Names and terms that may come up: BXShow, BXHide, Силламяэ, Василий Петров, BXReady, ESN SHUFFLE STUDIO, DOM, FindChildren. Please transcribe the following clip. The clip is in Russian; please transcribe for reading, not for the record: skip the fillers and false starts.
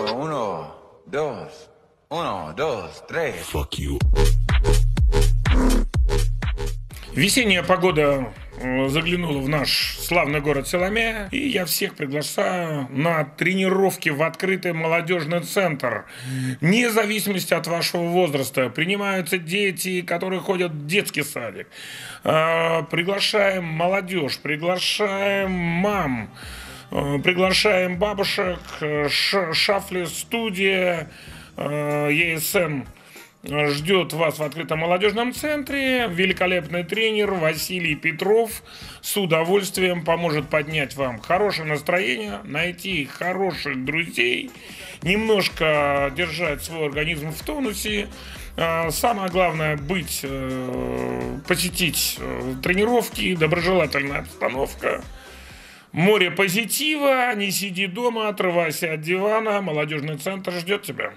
uno, dos, uno, dos, tres. Fuck you. Весенняя погода заглянула в наш славный город Силаме, и я всех приглашаю на тренировки в открытый молодежный центр. Вне зависимости от вашего возраста принимаются дети, которые ходят в детский садик. Приглашаем молодежь, приглашаем мам, приглашаем бабушек. Шафли студия ЕСН ждет вас в открытом молодежном центре. Великолепный тренер Василий Петров с удовольствием поможет поднять вам хорошее настроение, найти хороших друзей, немножко держать свой организм в тонусе. Самое главное — посетить тренировки, доброжелательная обстановка. Море позитива, не сиди дома, отрывайся от дивана, молодежный центр ждет тебя.